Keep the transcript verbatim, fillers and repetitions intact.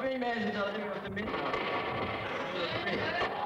Many mansions are living with the midnight.